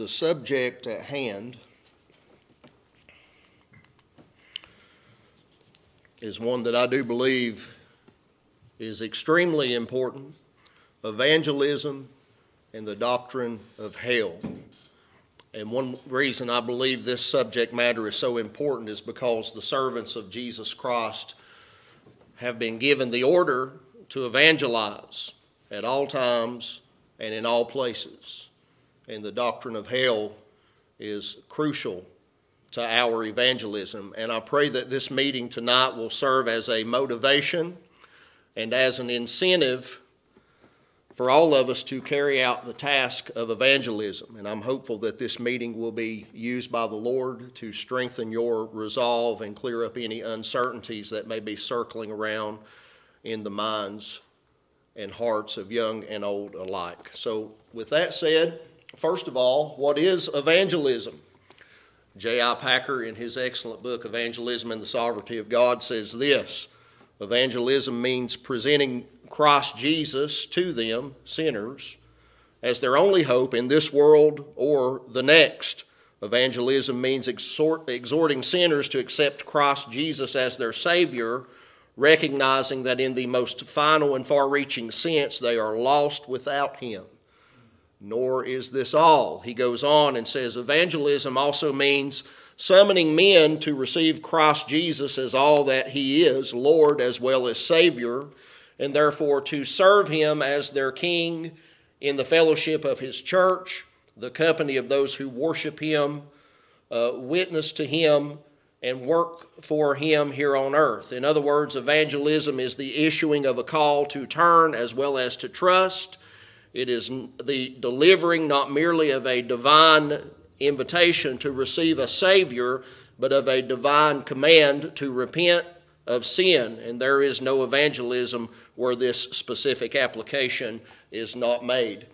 the subject at hand is one that I do believe is extremely important: evangelism and the doctrine of hell. And one reason I believe this subject matter is so important is because the servants of Jesus Christ have been given the order to evangelize at all times and in all places. And the doctrine of hell is crucial to our evangelism. And I pray that this meeting tonight will serve as a motivation and as an incentive for all of us to carry out the task of evangelism. And I'm hopeful that this meeting will be used by the Lord to strengthen your resolve and clear up any uncertainties that may be circling around in the minds and hearts of young and old alike. So with that said, first of all, what is evangelism? J.I. Packer, in his excellent book, Evangelism and the Sovereignty of God, says this: evangelism means presenting Christ Jesus to them, sinners, as their only hope in this world or the next. Evangelism means exhorting sinners to accept Christ Jesus as their Savior, recognizing that in the most final and far-reaching sense, they are lost without Him. Nor is this all. He goes on and says, evangelism also means summoning men to receive Christ Jesus as all that He is, Lord as well as Savior, and therefore to serve Him as their King in the fellowship of His church, the company of those who worship Him, witness to Him, and work for Him here on earth. In other words, evangelism is the issuing of a call to turn as well as to trust. It is the delivering not merely of a divine invitation to receive a Savior, but of a divine command to repent of sin. And there is no evangelism where this specific application is not made.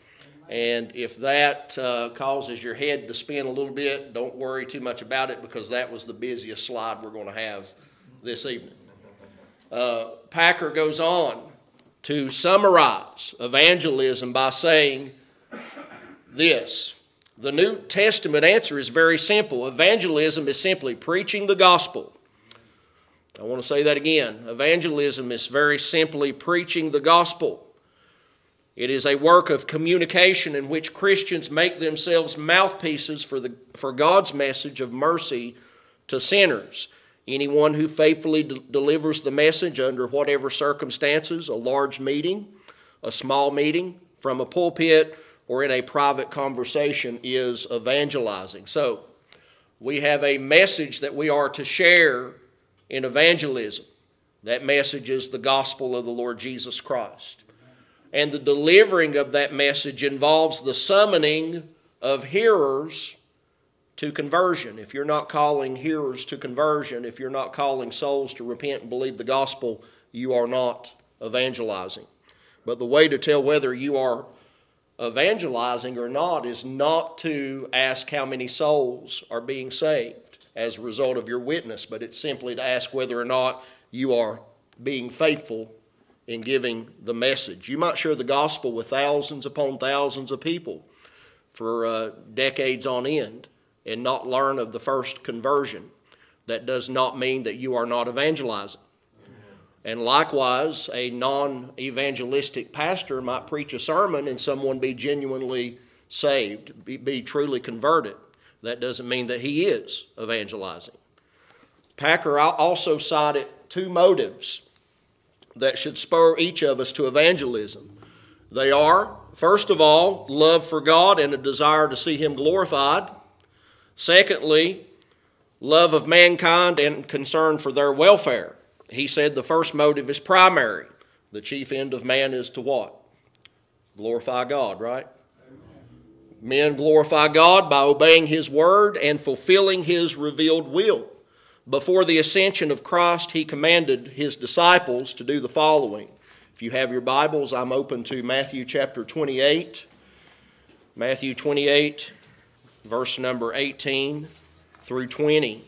And if that causes your head to spin a little bit, don't worry too much about it, because that was the busiest slide we're going to have this evening. Packer goes on to summarize evangelism by saying this. The New Testament answer is very simple. Evangelism is simply preaching the gospel. I want to say that again. Evangelism is very simply preaching the gospel. It is a work of communication in which Christians make themselves mouthpieces for God's message of mercy to sinners. Anyone who faithfully delivers the message under whatever circumstances, a large meeting, a small meeting, from a pulpit, or in a private conversation, is evangelizing. So we have a message that we are to share in evangelism. That message is the gospel of the Lord Jesus Christ. And the delivering of that message involves the summoning of hearers to conversion. If you're not calling hearers to conversion, if you're not calling souls to repent and believe the gospel, you are not evangelizing. But the way to tell whether you are evangelizing or not is not to ask how many souls are being saved as a result of your witness, but it's simply to ask whether or not you are being faithful in giving the message. You might share the gospel with thousands upon thousands of people for decades on end and not learn of the first conversion. That does not mean that you are not evangelizing. And likewise, a non-evangelistic pastor might preach a sermon and someone be genuinely saved, be truly converted. That doesn't mean that he is evangelizing. Packer also cited two motives that should spur each of us to evangelism. They are, first of all, love for God and a desire to see Him glorified. Secondly, love of mankind and concern for their welfare. He said the first motive is primary. The chief end of man is to what? Glorify God, right? Amen. Men glorify God by obeying His word and fulfilling His revealed will. Before the ascension of Christ, He commanded His disciples to do the following. If you have your Bibles, I'm open to Matthew chapter 28. Matthew 28, verse number 18 through 20.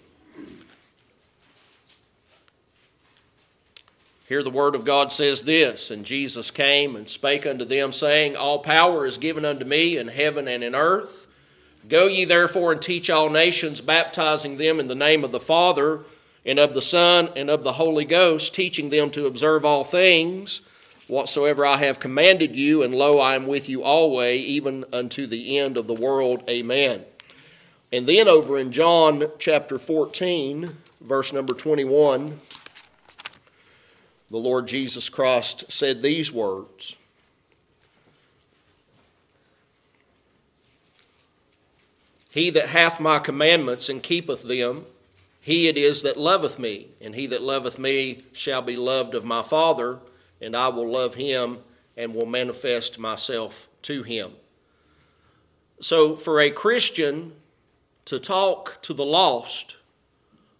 Here the word of God says this: And Jesus came and spake unto them, saying, All power is given unto me in heaven and in earth. Go ye therefore and teach all nations, baptizing them in the name of the Father, and of the Son, and of the Holy Ghost, teaching them to observe all things whatsoever I have commanded you, and lo, I am with you always, even unto the end of the world. Amen. And then over in John chapter 14, verse number 21, the Lord Jesus Christ said these words. He that hath my commandments and keepeth them, he it is that loveth me, and he that loveth me shall be loved of my Father, and I will love him and will manifest myself to him. So for a Christian to talk to the lost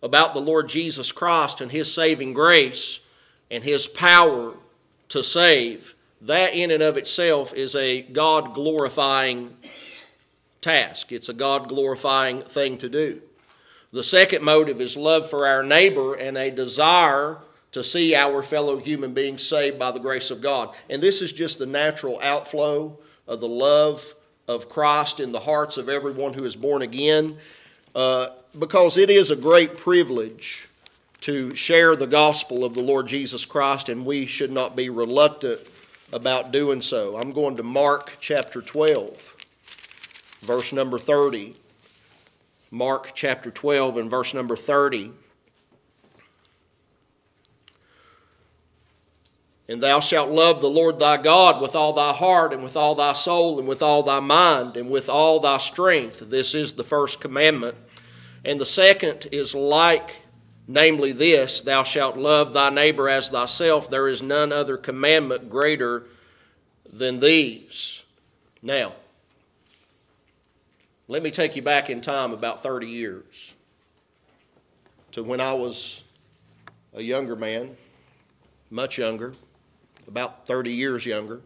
about the Lord Jesus Christ and his saving grace and his power to save, that in and of itself is a God-glorifying task. It's a God-glorifying thing to do. The second motive is love for our neighbor and a desire to see our fellow human beings saved by the grace of God. And this is just the natural outflow of the love of Christ in the hearts of everyone who is born again, because it is a great privilege to share the gospel of the Lord Jesus Christ, and we should not be reluctant about doing so. I'm going to Mark chapter 12. Verse number 30, Mark chapter 12 and verse number 30. And thou shalt love the Lord thy God with all thy heart and with all thy soul and with all thy mind and with all thy strength. This is the first commandment. And the second is like, namely this, thou shalt love thy neighbor as thyself. There is none other commandment greater than these. Now, let me take you back in time about 30 years to when I was a younger man, much younger, about 30 years younger.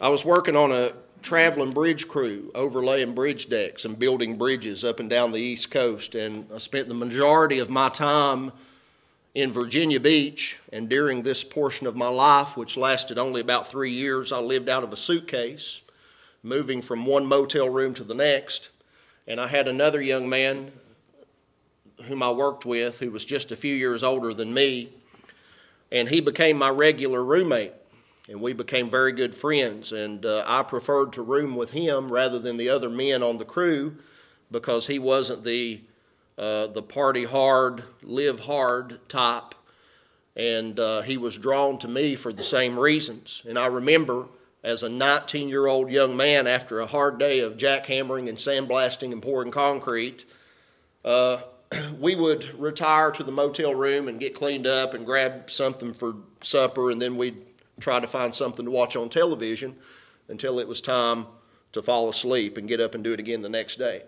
I was working on a traveling bridge crew, overlaying bridge decks and building bridges up and down the East Coast, and I spent the majority of my time in Virginia Beach, and during this portion of my life, which lasted only about 3 years, I lived out of a suitcase, moving from one motel room to the next. And I had another young man whom I worked with who was just a few years older than me, and he became my regular roommate, and we became very good friends. And I preferred to room with him rather than the other men on the crew, because he wasn't the party hard, live hard type, and he was drawn to me for the same reasons. And I remember, as a 19-year-old young man, after a hard day of jackhammering and sandblasting and pouring concrete, we would retire to the motel room and get cleaned up and grab something for supper, and then we'd try to find something to watch on television until it was time to fall asleep and get up and do it again the next day.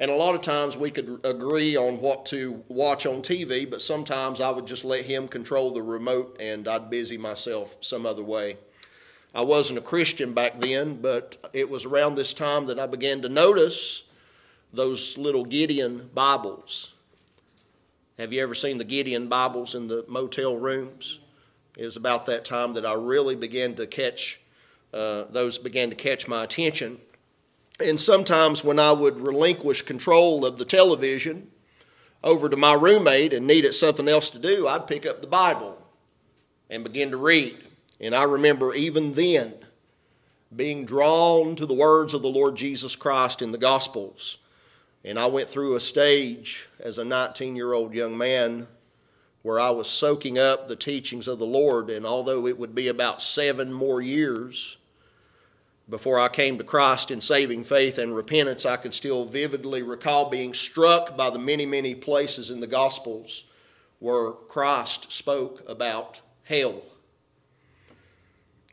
And a lot of times we could agree on what to watch on TV, but sometimes I would just let him control the remote and I'd busy myself some other way. I wasn't a Christian back then, but it was around this time that I began to notice those little Gideon Bibles. Have you ever seen the Gideon Bibles in the motel rooms? It was about that time that I really began to catch, those began to catch my attention. And sometimes when I would relinquish control of the television over to my roommate and needed something else to do, I'd pick up the Bible and begin to read. And I remember even then being drawn to the words of the Lord Jesus Christ in the Gospels. And I went through a stage as a 19-year-old young man where I was soaking up the teachings of the Lord. And although it would be about 7 more years before I came to Christ in saving faith and repentance, I could still vividly recall being struck by the many, many places in the Gospels where Christ spoke about hell.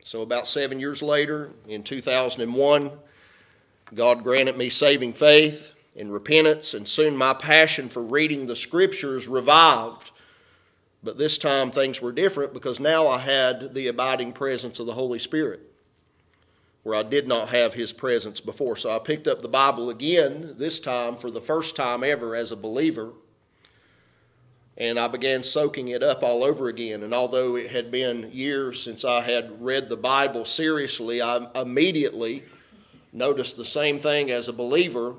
So about 7 years later, in 2001, God granted me saving faith and repentance, and soon my passion for reading the Scriptures revived. But this time things were different, because now I had the abiding presence of the Holy Spirit, where I did not have His presence before. So I picked up the Bible again, this time for the first time ever as a believer, and I began soaking it up all over again. And although it had been years since I had read the Bible seriously, I immediately noticed the same thing as a believer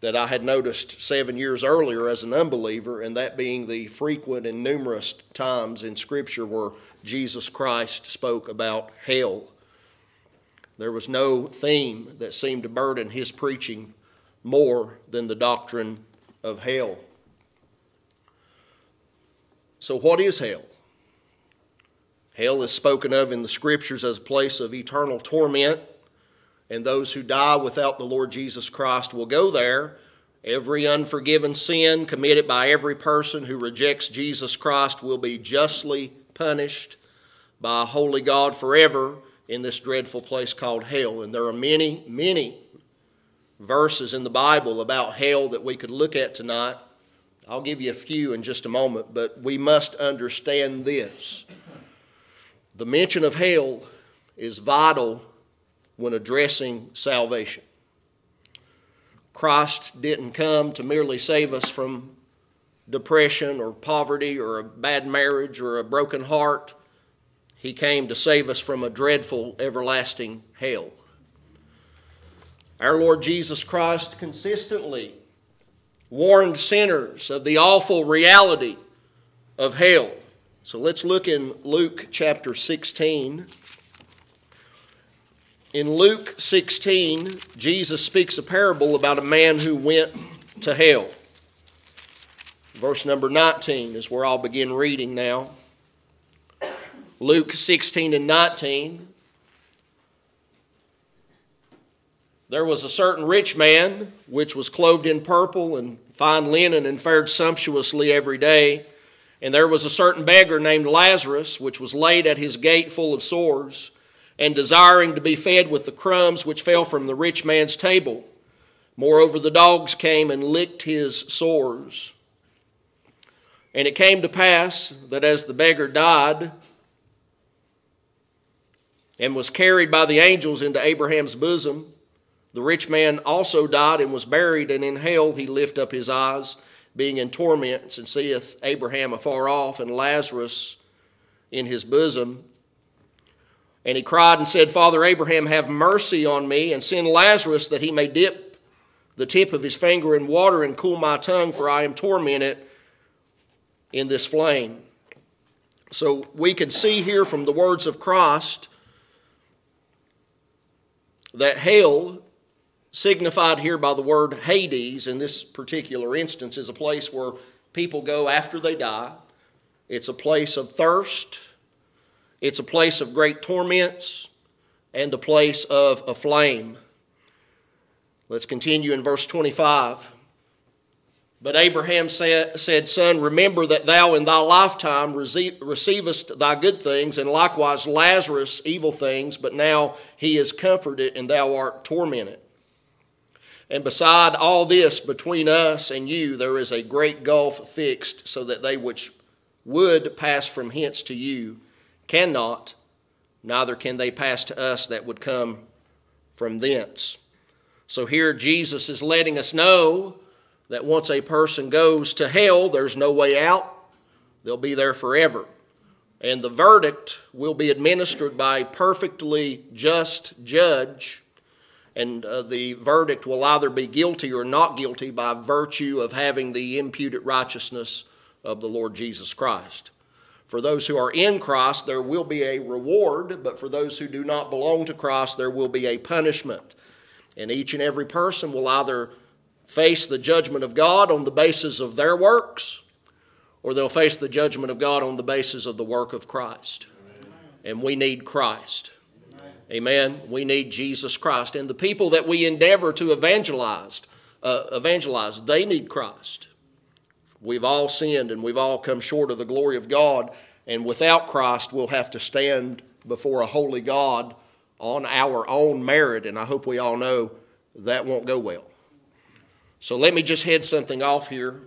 that I had noticed 7 years earlier as an unbeliever, and that being the frequent and numerous times in Scripture where Jesus Christ spoke about hell. There was no theme that seemed to burden his preaching more than the doctrine of hell. So what is hell? Hell is spoken of in the Scriptures as a place of eternal torment, and those who die without the Lord Jesus Christ will go there. Every unforgiven sin committed by every person who rejects Jesus Christ will be justly punished by a holy God forever in this dreadful place called hell. And there are many, many verses in the Bible about hell that we could look at tonight. I'll give you a few in just a moment, but we must understand this. The mention of hell is vital when addressing salvation. Christ didn't come to merely save us from depression or poverty or a bad marriage or a broken heart. He came to save us from a dreadful, everlasting hell. Our Lord Jesus Christ consistently warned sinners of the awful reality of hell. So let's look in Luke chapter 16. In Luke 16, Jesus speaks a parable about a man who went to hell. Verse number 19 is where I'll begin reading now. Luke 16 and 19. There was a certain rich man, which was clothed in purple and fine linen, and fared sumptuously every day. And there was a certain beggar named Lazarus, which was laid at his gate full of sores, and desiring to be fed with the crumbs which fell from the rich man's table. Moreover, the dogs came and licked his sores. And it came to pass that as the beggar died and was carried by the angels into Abraham's bosom, the rich man also died and was buried, and in hell he lift up his eyes, being in torments, and seeth Abraham afar off, and Lazarus in his bosom. And he cried and said, Father Abraham, have mercy on me, and send Lazarus that he may dip the tip of his finger in water and cool my tongue, for I am tormented in this flame. So we can see here from the words of Christ that hell, signified here by the word Hades, in this particular instance, is a place where people go after they die. It's a place of thirst. It's a place of great torments and a place of a flame. Let's continue in verse 25. But Abraham said, Son, remember that thou in thy lifetime receivest thy good things, and likewise Lazarus evil things, but now he is comforted and thou art tormented. And beside all this, between us and you, there is a great gulf fixed, so that they which would pass from hence to you cannot, neither can they pass to us that would come from thence. So here Jesus is letting us know that once a person goes to hell, there's no way out. They'll be there forever. And the verdict will be administered by a perfectly just judge. And the verdict will either be guilty or not guilty by virtue of having the imputed righteousness of the Lord Jesus Christ. For those who are in Christ, there will be a reward, but for those who do not belong to Christ, there will be a punishment. And each and every person will either face the judgment of God on the basis of their works, or they'll face the judgment of God on the basis of the work of Christ. Amen. And we need Christ. Amen. Amen. We need Jesus Christ. And the people that we endeavor to evangelize, they need Christ. We've all sinned and we've all come short of the glory of God. And without Christ, we'll have to stand before a holy God on our own merit. And I hope we all know that won't go well. So let me just head something off here.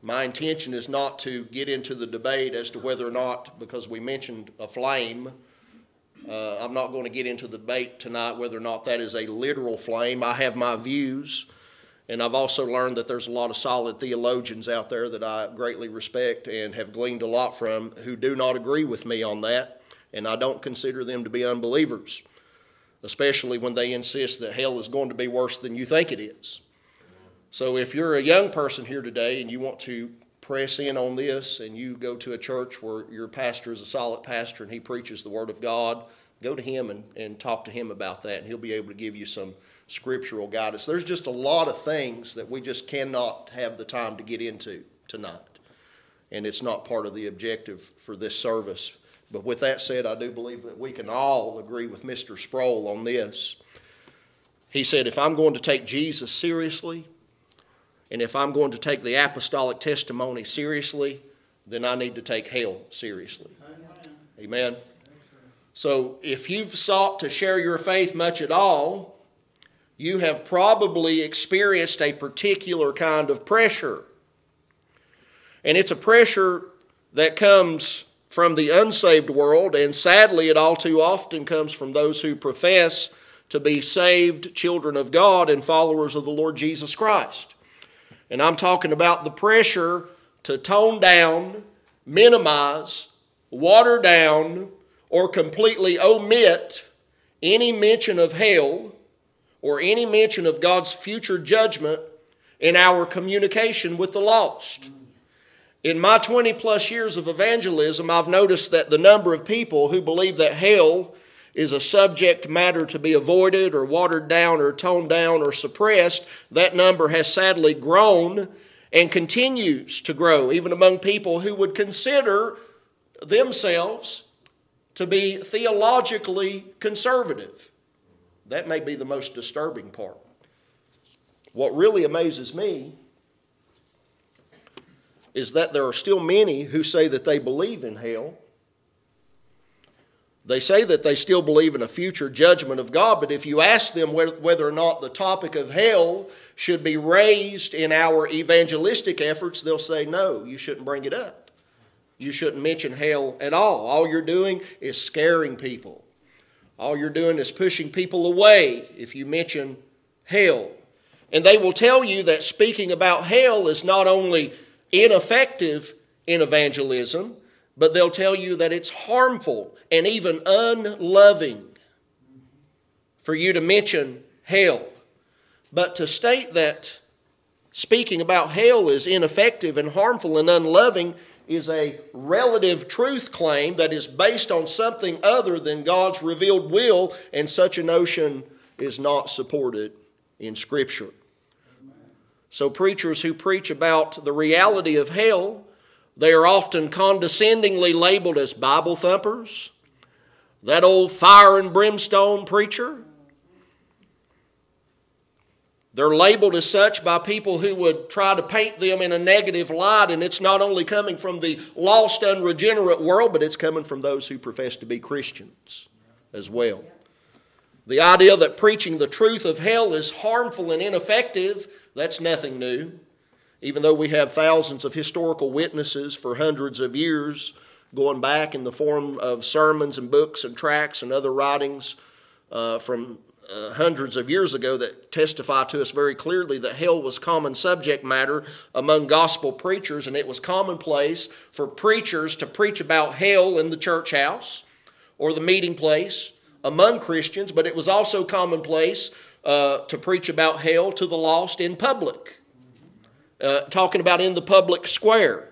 My intention is not to get into the debate as to whether or not, because we mentioned a flame, I'm not going to get into the debate tonight whether or not that is a literal flame. I have my views. And I've also learned that there's a lot of solid theologians out there that I greatly respect and have gleaned a lot from who do not agree with me on that, and I don't consider them to be unbelievers. especially when they insist that hell is going to be worse than you think it is. So if you're a young person here today and you want to press in on this and you go to a church where your pastor is a solid pastor and he preaches the Word of God, go to him and talk to him about that, and he'll be able to give you some scriptural guidance. There's just a lot of things that we just cannot have the time to get into tonight, and it's not part of the objective for this service. But with that said, I do believe that we can all agree with Mr. Sproul on this. He said, if I'm going to take Jesus seriously, and if I'm going to take the apostolic testimony seriously, then I need to take hell seriously. Amen. So if you've sought to share your faith much at all, you have probably experienced a particular kind of pressure. And it's a pressure that comes from the unsaved world, and sadly it all too often comes from those who profess to be saved children of God and followers of the Lord Jesus Christ. And I'm talking about the pressure to tone down, minimize, water down, or completely omit any mention of hell or any mention of God's future judgment in our communication with the lost. In my 20-plus years of evangelism, I've noticed that the number of people who believe that hell is a subject matter to be avoided or watered down or toned down or suppressed, that number has sadly grown and continues to grow, even among people who would consider themselves to be theologically conservative. That may be the most disturbing part. What really amazes me is that there are still many who say that they believe in hell. They say that they still believe in a future judgment of God, but if you ask them whether or not the topic of hell should be raised in our evangelistic efforts, they'll say, no, you shouldn't bring it up. You shouldn't mention hell at all. All you're doing is scaring people. All you're doing is pushing people away if you mention hell. And they will tell you that speaking about hell is not only ineffective in evangelism, but they'll tell you that it's harmful and even unloving for you to mention hell. But to state that speaking about hell is ineffective and harmful and unloving is a relative truth claim that is based on something other than God's revealed will, and such a notion is not supported in Scripture. So preachers who preach about the reality of hell, they are often condescendingly labeled as Bible thumpers, that old fire and brimstone preacher. They're labeled as such by people who would try to paint them in a negative light, and it's not only coming from the lost, unregenerate world, but it's coming from those who profess to be Christians as well. The idea that preaching the truth of hell is harmful and ineffective, that's nothing new. Even though we have thousands of historical witnesses for hundreds of years going back in the form of sermons and books and tracts and other writings from hundreds of years ago that testify to us very clearly that hell was common subject matter among gospel preachers, and it was commonplace for preachers to preach about hell in the church house or the meeting place among Christians, but it was also commonplace to preach about hell to the lost in public, talking about in the public square.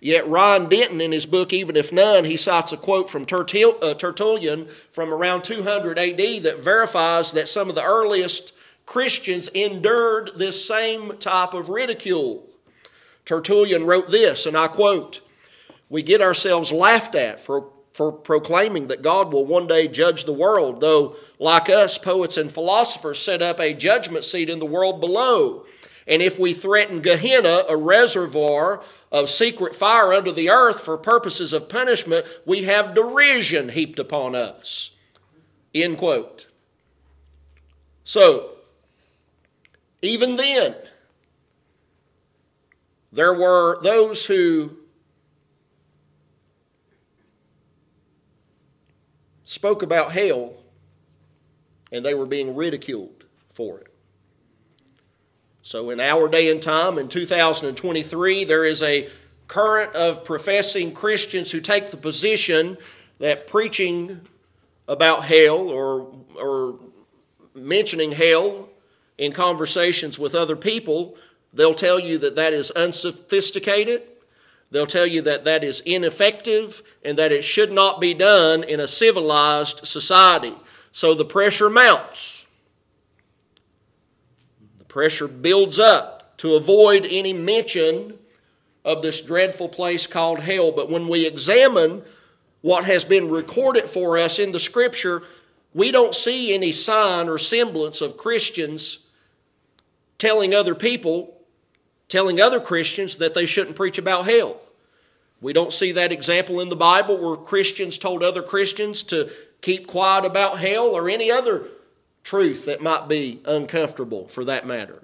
Yet Ryan Denton, in his book Even If None, he cites a quote from Tertullian from around 200 AD that verifies that some of the earliest Christians endured this same type of ridicule. Tertullian wrote this, and I quote, "We get ourselves laughed at for proclaiming that God will one day judge the world, though, like us, poets and philosophers set up a judgment seat in the world below. And if we threaten Gehenna, a reservoir of secret fire under the earth for purposes of punishment, we have derision heaped upon us." End quote. So, even then, there were those who spoke about hell, and they were being ridiculed for it. So in our day and time, in 2023, there is a current of professing Christians who take the position that preaching about hell or mentioning hell in conversations with other people, they'll tell you that that is unsophisticated. They'll tell you that that is ineffective and that it should not be done in a civilized society. So the pressure mounts. The pressure builds up to avoid any mention of this dreadful place called hell. But when we examine what has been recorded for us in the Scripture, we don't see any sign or semblance of Christians telling other people, telling other Christians that they shouldn't preach about hell. We don't see that example in the Bible where Christians told other Christians to keep quiet about hell or any other truth that might be uncomfortable for that matter.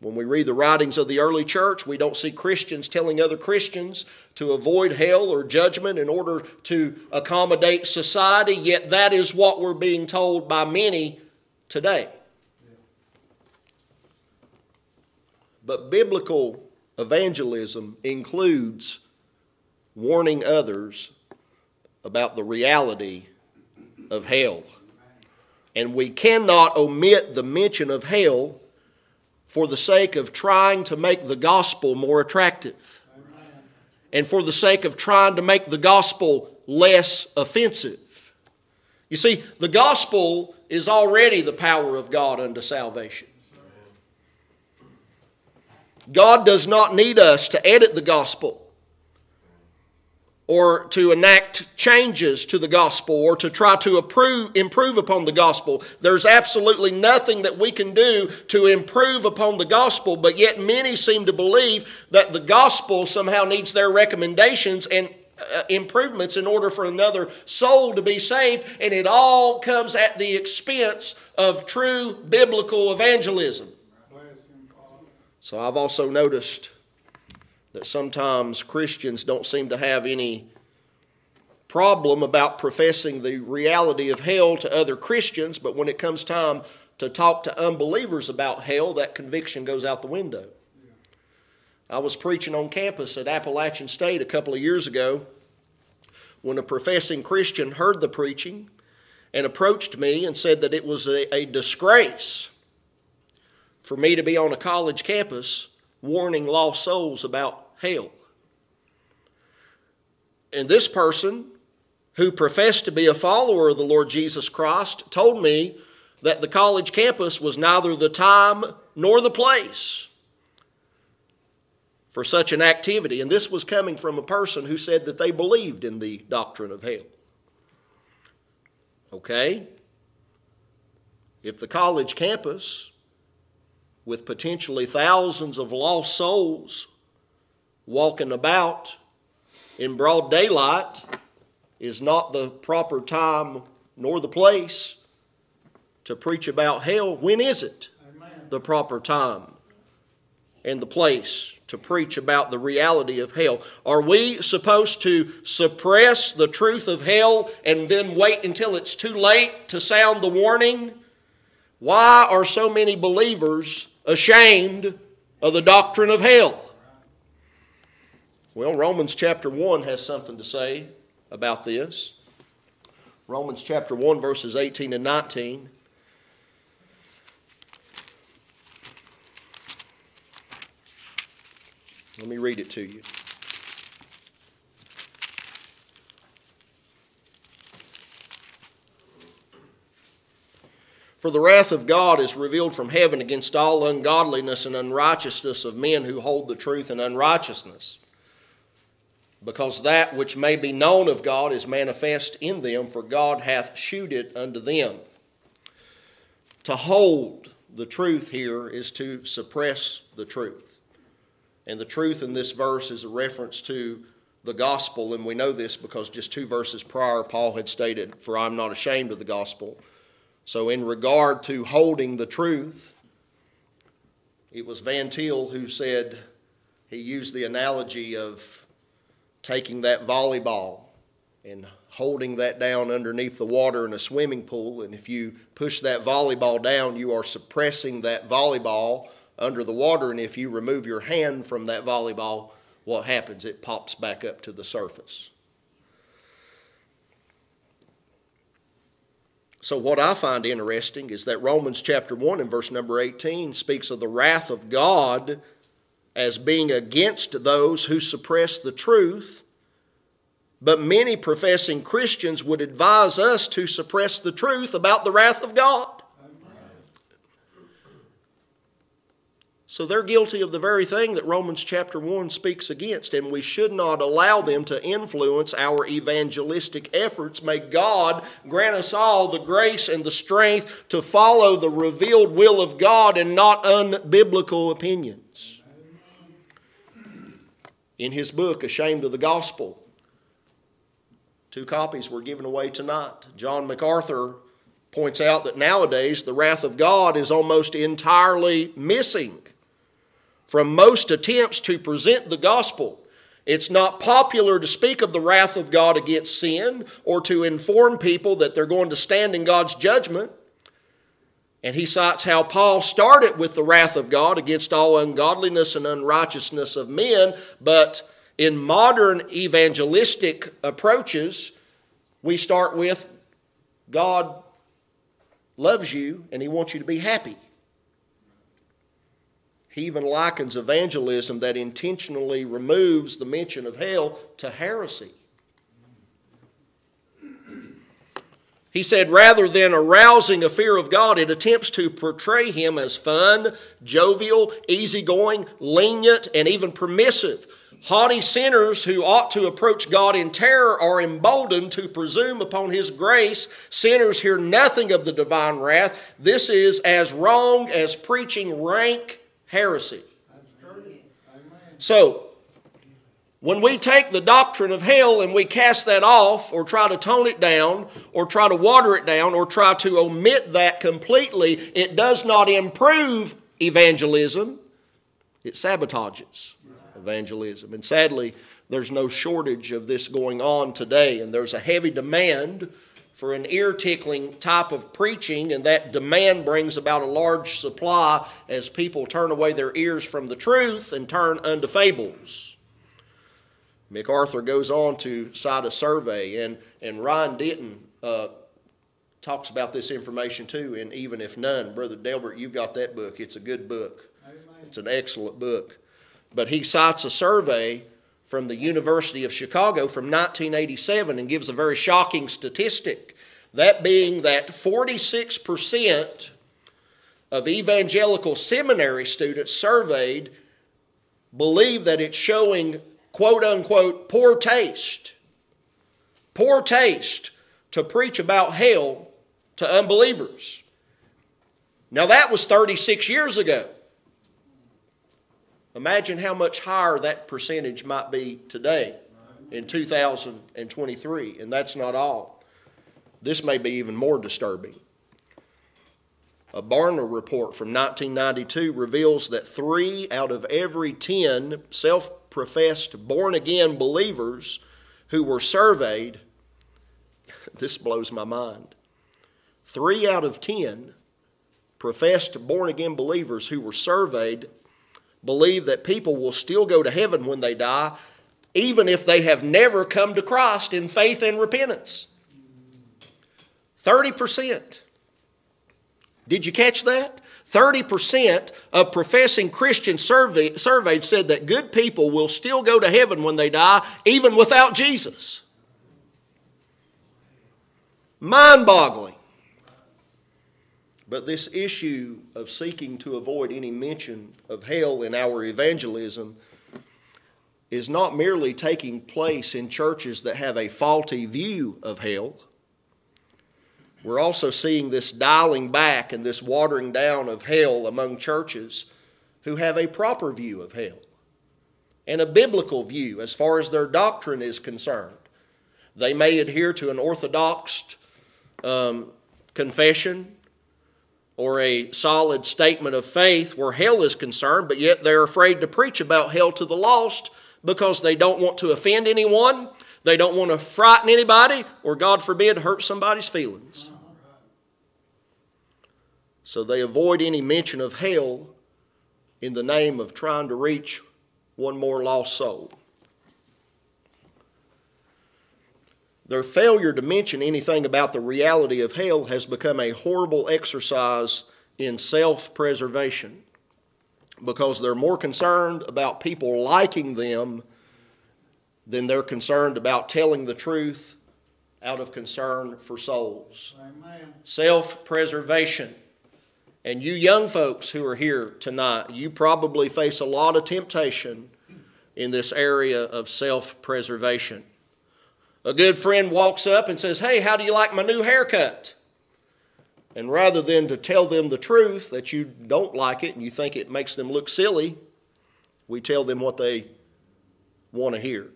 When we read the writings of the early church, we don't see Christians telling other Christians to avoid hell or judgment in order to accommodate society, yet that is what we're being told by many today. But biblical evangelism includes warning others about the reality of hell. And we cannot omit the mention of hell for the sake of trying to make the gospel more attractive. And for the sake of trying to make the gospel less offensive. You see, the gospel is already the power of God unto salvation. God does not need us to edit the gospel or to enact changes to the gospel or to try to improve upon the gospel. There's absolutely nothing that we can do to improve upon the gospel, but yet many seem to believe that the gospel somehow needs their recommendations and improvements in order for another soul to be saved, and it all comes at the expense of true biblical evangelism. So I've also noticed that sometimes Christians don't seem to have any problem about professing the reality of hell to other Christians, but when it comes time to talk to unbelievers about hell, that conviction goes out the window. I was preaching on campus at Appalachian State a couple of years ago when a professing Christian heard the preaching and approached me and said that it was a disgrace for me to be on a college campus warning lost souls about hell. And this person, who professed to be a follower of the Lord Jesus Christ, told me that the college campus was neither the time nor the place for such an activity. And this was coming from a person who said that they believed in the doctrine of hell. Okay? If the college campus, with potentially thousands of lost souls walking about in broad daylight, is not the proper time nor the place to preach about hell, when is it the proper time and the place to preach about the reality of hell? Are we supposed to suppress the truth of hell and then wait until it's too late to sound the warning? Why are so many believers ashamed of the doctrine of hell? Well, Romans chapter 1 has something to say about this. Romans chapter 1, verses 18 and 19. Let me read it to you. For the wrath of God is revealed from heaven against all ungodliness and unrighteousness of men who hold the truth in unrighteousness, because that which may be known of God is manifest in them, for God hath shewed it unto them. To hold the truth here is to suppress the truth. And the truth in this verse is a reference to the gospel, and we know this because just two verses prior Paul had stated, "For I am not ashamed of the gospel." So in regard to holding the truth, it was Van Til who said, he used the analogy of taking that volleyball and holding that down underneath the water in a swimming pool. And if you push that volleyball down, you are suppressing that volleyball under the water. And if you remove your hand from that volleyball, what happens? It pops back up to the surface. So what I find interesting is that Romans chapter 1 and verse number 18 speaks of the wrath of God as being against those who suppress the truth, but many professing Christians would advise us to suppress the truth about the wrath of God. So they're guilty of the very thing that Romans chapter 1 speaks against, and we should not allow them to influence our evangelistic efforts. May God grant us all the grace and the strength to follow the revealed will of God and not unbiblical opinions. In his book, Ashamed of the Gospel, 2 copies were given away tonight. John MacArthur points out that nowadays the wrath of God is almost entirely missing from most attempts to present the gospel. It's not popular to speak of the wrath of God against sin or to inform people that they're going to stand in God's judgment. And he cites how Paul started with the wrath of God against all ungodliness and unrighteousness of men, but in modern evangelistic approaches, we start with God loves you and he wants you to be happy. He even likens evangelism that intentionally removes the mention of hell to heresy. He said, rather than arousing a fear of God, it attempts to portray him as fun, jovial, easygoing, lenient, and even permissive. Haughty sinners who ought to approach God in terror are emboldened to presume upon his grace. Sinners hear nothing of the divine wrath. This is as wrong as preaching rank heresy. So, when we take the doctrine of hell and we cast that off or try to tone it down or try to water it down or try to omit that completely, it does not improve evangelism. It sabotages evangelism. And sadly, there's no shortage of this going on today. And there's a heavy demand for an ear-tickling type of preaching, and that demand brings about a large supply as people turn away their ears from the truth and turn unto fables. MacArthur goes on to cite a survey, and Ryan Denton talks about this information too, and Even If None. Brother Delbert, you've got that book. It's a good book. It's an excellent book. But he cites a survey from the University of Chicago from 1987 and gives a very shocking statistic, that being that 46% of evangelical seminary students surveyed believe that it's showing, quote unquote, poor taste to preach about hell to unbelievers. Now that was 36 years ago. Imagine how much higher that percentage might be today in 2023, and that's not all. This may be even more disturbing. A Barna report from 1992 reveals that 3 out of every 10 self-professed born-again believers who were surveyed, this blows my mind, 3 out of 10 professed born-again believers who were surveyed believe that people will still go to heaven when they die, even if they have never come to Christ in faith and repentance. 30%. Did you catch that? 30% of professing Christians surveyed said that good people will still go to heaven when they die, even without Jesus. Mind-boggling. But this issue of seeking to avoid any mention of hell in our evangelism is not merely taking place in churches that have a faulty view of hell. We're also seeing this dialing back and this watering down of hell among churches who have a proper view of hell and a biblical view as far as their doctrine is concerned. They may adhere to an orthodox confession or a solid statement of faith where hell is concerned, but yet they're afraid to preach about hell to the lost because they don't want to offend anyone, they don't want to frighten anybody, or God forbid, hurt somebody's feelings. So they avoid any mention of hell in the name of trying to reach one more lost soul. Their failure to mention anything about the reality of hell has become a horrible exercise in self-preservation because they're more concerned about people liking them than they're concerned about telling the truth out of concern for souls. Self-preservation. And you young folks who are here tonight, you probably face a lot of temptation in this area of self-preservation. A good friend walks up and says, "Hey, how do you like my new haircut?" And rather than to tell them the truth that you don't like it and you think it makes them look silly, we tell them what they want to hear.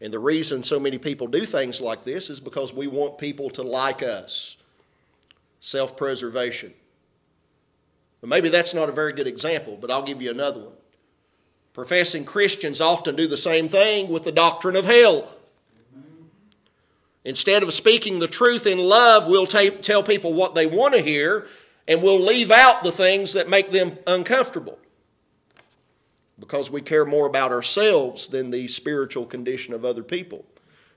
And the reason so many people do things like this is because we want people to like us. Self-preservation. Maybe that's not a very good example, but I'll give you another one. Professing Christians often do the same thing with the doctrine of hell. Instead of speaking the truth in love, we'll tell people what they want to hear, and we'll leave out the things that make them uncomfortable because we care more about ourselves than the spiritual condition of other people.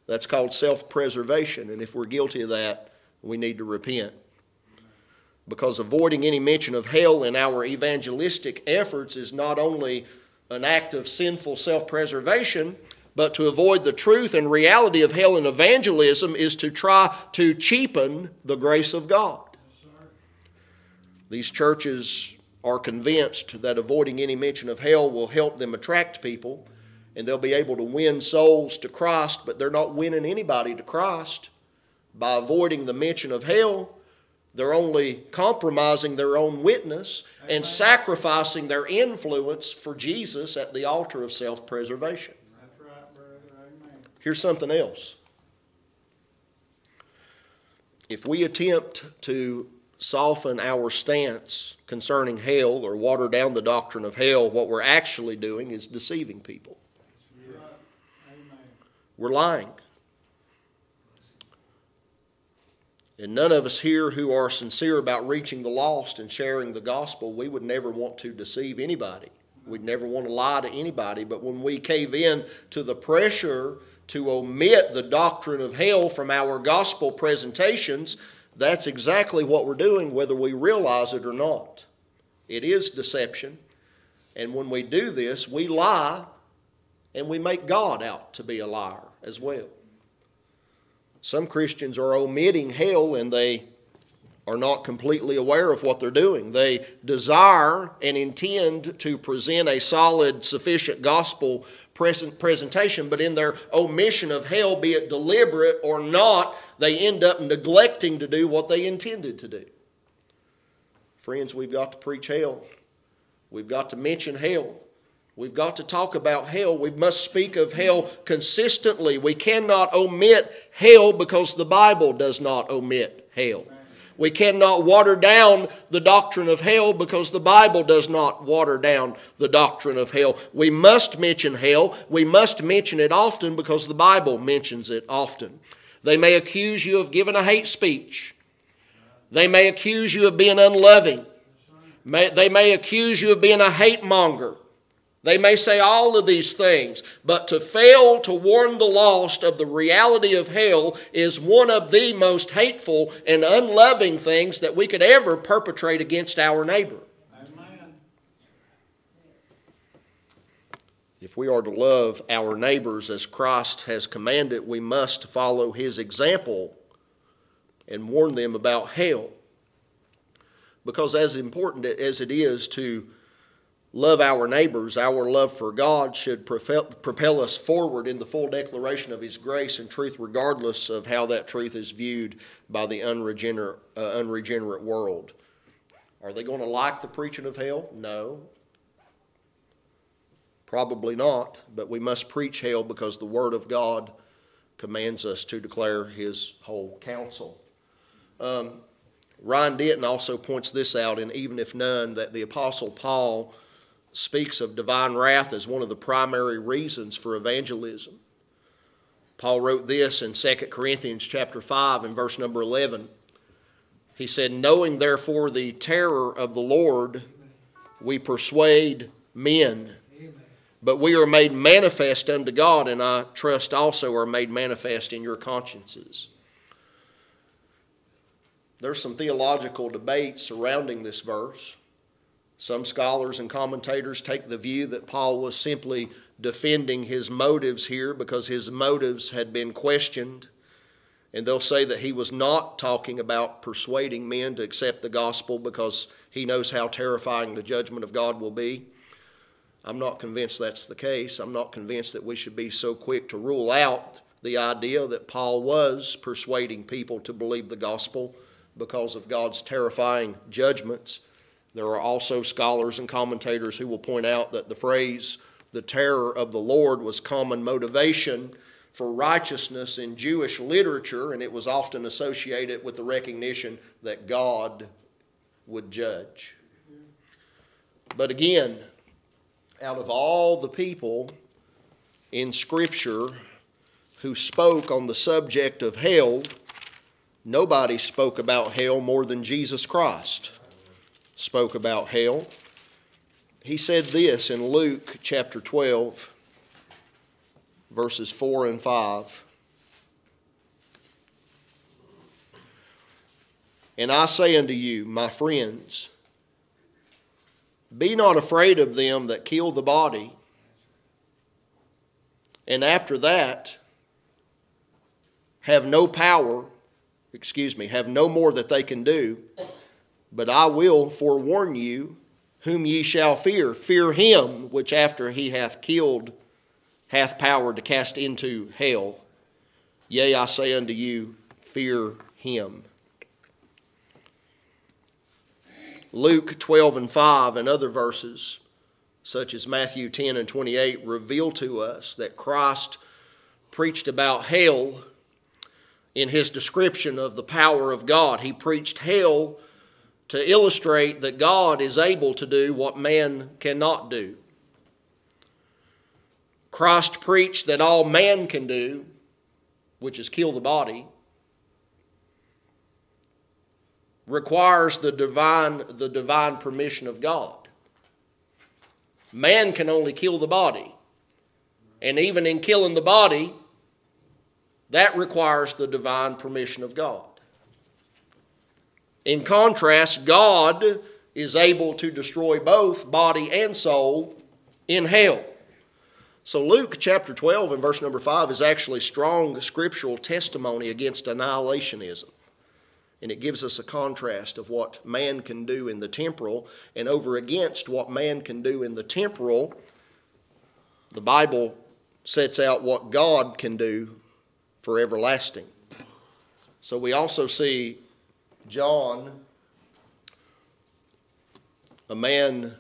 That's called self-preservation, and if we're guilty of that, we need to repent. Because avoiding any mention of hell in our evangelistic efforts is not only an act of sinful self-preservation, but to avoid the truth and reality of hell in evangelism is to try to cheapen the grace of God. These churches are convinced that avoiding any mention of hell will help them attract people, and they'll be able to win souls to Christ, but they're not winning anybody to Christ. By avoiding the mention of hell, they're only compromising their own witness and sacrificing their influence for Jesus at the altar of self-preservation. That's right, brother. Amen. Here's something else. If we attempt to soften our stance concerning hell or water down the doctrine of hell, what we're actually doing is deceiving people. That's right. Amen. We're lying. And none of us here who are sincere about reaching the lost and sharing the gospel, we would never want to deceive anybody. We'd never want to lie to anybody. But when we cave in to the pressure to omit the doctrine of hell from our gospel presentations, that's exactly what we're doing, whether we realize it or not. It is deception. And when we do this, we lie and we make God out to be a liar as well. Some Christians are omitting hell and they are not completely aware of what they're doing. They desire and intend to present a solid, sufficient gospel presentation, but in their omission of hell, be it deliberate or not, they end up neglecting to do what they intended to do. Friends, we've got to preach hell. We've got to mention hell. We've got to talk about hell. We must speak of hell consistently. We cannot omit hell because the Bible does not omit hell. We cannot water down the doctrine of hell because the Bible does not water down the doctrine of hell. We must mention hell. We must mention it often because the Bible mentions it often. They may accuse you of giving a hate speech. They may accuse you of being unloving. They may accuse you of being a hate monger. They may say all of these things, but to fail to warn the lost of the reality of hell is one of the most hateful and unloving things that we could ever perpetrate against our neighbor. Amen. If we are to love our neighbors as Christ has commanded, we must follow His example and warn them about hell. Because as important as it is to love our neighbors, our love for God should propel us forward in the full declaration of His grace and truth, regardless of how that truth is viewed by the unregenerate world. Are they going to like the preaching of hell? No. Probably not, but we must preach hell because the Word of God commands us to declare His whole counsel. Ryan Denton also points this out in Even If None, that the Apostle Paul speaks of divine wrath as one of the primary reasons for evangelism. Paul wrote this in 2 Corinthians chapter 5 and verse number 11. He said, "Knowing therefore the terror of the Lord, we persuade men." Amen. But we are made manifest unto God, and I trust also are made manifest in your consciences. There's some theological debate surrounding this verse. Some scholars and commentators take the view that Paul was simply defending his motives here because his motives had been questioned. And they'll say that he was not talking about persuading men to accept the gospel because he knows how terrifying the judgment of God will be. I'm not convinced that's the case. I'm not convinced that we should be so quick to rule out the idea that Paul was persuading people to believe the gospel because of God's terrifying judgments. There are also scholars and commentators who will point out that the phrase, the terror of the Lord, was common motivation for righteousness in Jewish literature, and it was often associated with the recognition that God would judge. But again, out of all the people in Scripture who spoke on the subject of hell, nobody spoke about hell more than Jesus Christ spoke about hell. He said this in Luke chapter 12, verses 4 and 5. And I say unto you, my friends, be not afraid of them that kill the body, and after that have no power, have no more that they can do. But I will forewarn you whom ye shall fear. Fear him which after he hath killed hath power to cast into hell. Yea, I say unto you, fear him. Luke 12 and 5 and other verses, such as Matthew 10 and 28, reveal to us that Christ preached about hell in his description of the power of God. He preached hell to illustrate that God is able to do what man cannot do. Christ preached that all man can do, which is kill the body, requires the divine permission of God. Man can only kill the body. And even in killing the body, that requires the divine permission of God. In contrast, God is able to destroy both body and soul in hell. So Luke chapter 12 and verse number 5 is actually strong scriptural testimony against annihilationism. And it gives us a contrast of what man can do in the temporal and over against what man can do in the temporal. The Bible sets out what God can do for everlasting. So we also see John, a man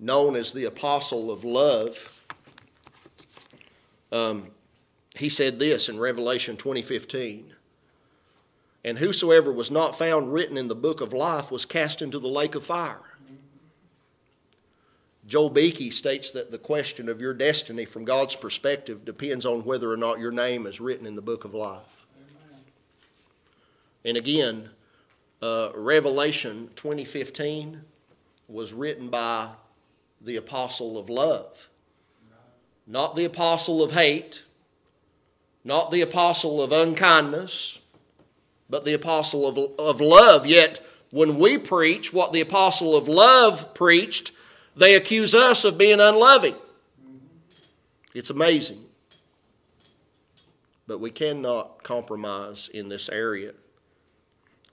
known as the apostle of love, he said this in Revelation 20:15, and whosoever was not found written in the book of life was cast into the lake of fire. Joel Beeke states that the question of your destiny from God's perspective depends on whether or not your name is written in the book of life. And again, Revelation 20:15 was written by the apostle of love. Not the apostle of hate, not the apostle of unkindness, but the apostle of love. Yet when we preach what the apostle of love preached, they accuse us of being unloving. It's amazing. But we cannot compromise in this area.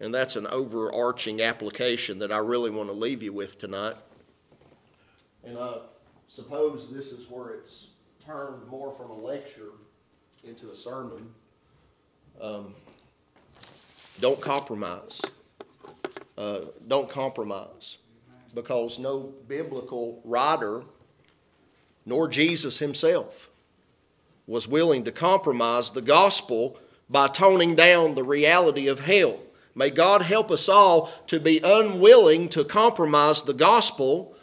And that's an overarching application that I really want to leave you with tonight. And I suppose this is where it's turned more from a lecture into a sermon. Don't compromise. Don't compromise. Because no biblical writer, nor Jesus himself, was willing to compromise the gospel by toning down the reality of hell. May God help us all to be unwilling to compromise the gospel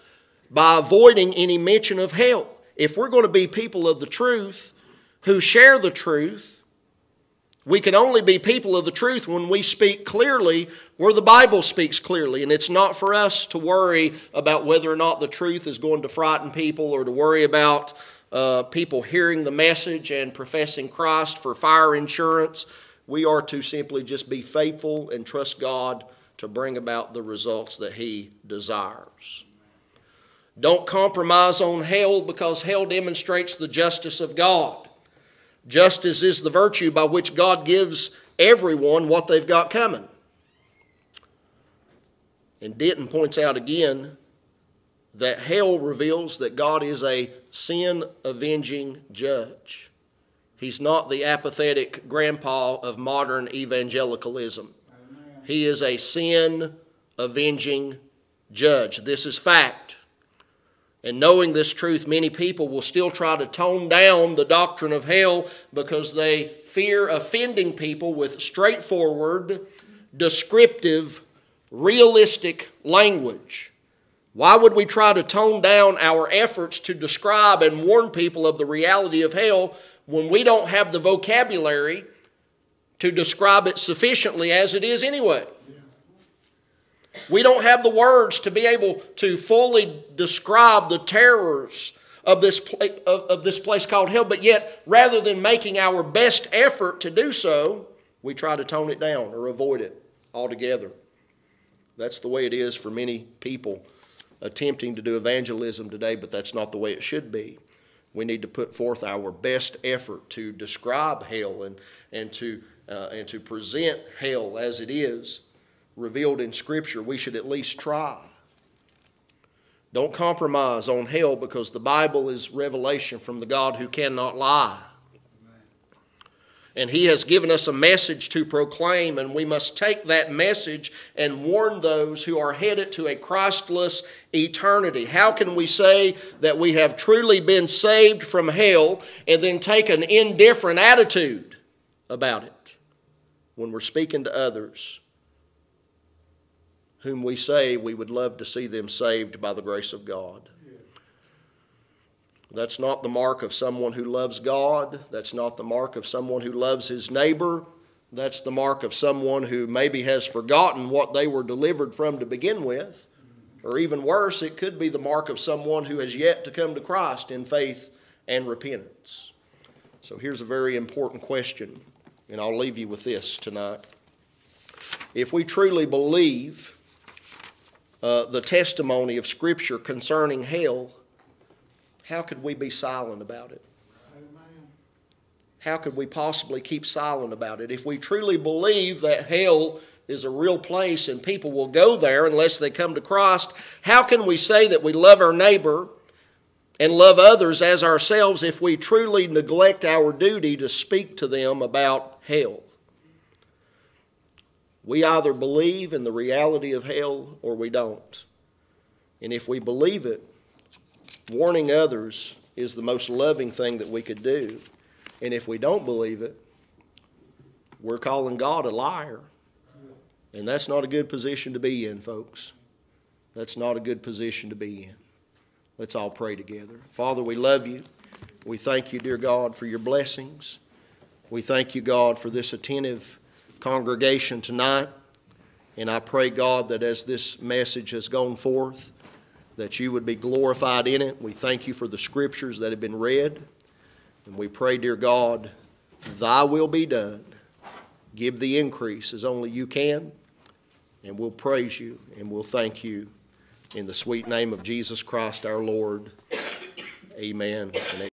by avoiding any mention of hell. If we're going to be people of the truth who share the truth, We can only be people of the truth when we speak clearly where the Bible speaks clearly. And it's not for us to worry about whether or not the truth is going to frighten people, or to worry about people hearing the message and professing Christ for fire insurance. We are to simply just be faithful and trust God to bring about the results that He desires. Don't compromise on hell, because hell demonstrates the justice of God. Justice is the virtue by which God gives everyone what they've got coming. And Denton points out again that hell reveals that God is a sin-avenging judge. He's not the apathetic grandpa of modern evangelicalism. Amen. He is a sin-avenging judge. This is fact. And knowing this truth, many people will still try to tone down the doctrine of hell because they fear offending people with straightforward, descriptive, realistic language. Why would we try to tone down our efforts to describe and warn people of the reality of hell when we don't have the vocabulary to describe it sufficiently as it is anyway? We don't have the words to be able to fully describe the terrors of this place called hell, but yet rather than making our best effort to do so, we try to tone it down or avoid it altogether. That's the way it is for many people attempting to do evangelism today, but that's not the way it should be. We need to put forth our best effort to describe hell and to present hell as it is revealed in Scripture. We should at least try. Don't compromise on hell, because the Bible is revelation from the God who cannot lie. Amen. And He has given us a message to proclaim, and we must take that message and warn those who are headed to a Christless eternity. How can we say that we have truly been saved from hell and then take an indifferent attitude about it when we're speaking to others whom we say we would love to see them saved by the grace of God? That's not the mark of someone who loves God. That's not the mark of someone who loves his neighbor. That's the mark of someone who maybe has forgotten what they were delivered from to begin with. Or even worse, it could be the mark of someone who has yet to come to Christ in faith and repentance. So here's a very important question, and I'll leave you with this tonight. If we truly believe the testimony of Scripture concerning hell, how could we be silent about it? Amen. How could we possibly keep silent about it? If we truly believe that hell is a real place and people will go there unless they come to Christ, how can we say that we love our neighbor and love others as ourselves if we truly neglect our duty to speak to them about hell? We either believe in the reality of hell or we don't. And if we believe it, warning others is the most loving thing that we could do. And if we don't believe it, we're calling God a liar. And that's not a good position to be in, folks. That's not a good position to be in. Let's all pray together. Father, we love you. We thank you, dear God, for your blessings. We thank you, God, for this attentive congregation tonight, and I pray, God, that as this message has gone forth, that you would be glorified in it. We thank you for the Scriptures that have been read, and we pray, dear God, thy will be done. Give the increase as only you can, and we'll praise you and we'll thank you in the sweet name of Jesus Christ our Lord. Amen.